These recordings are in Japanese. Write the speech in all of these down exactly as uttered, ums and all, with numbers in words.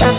この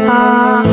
界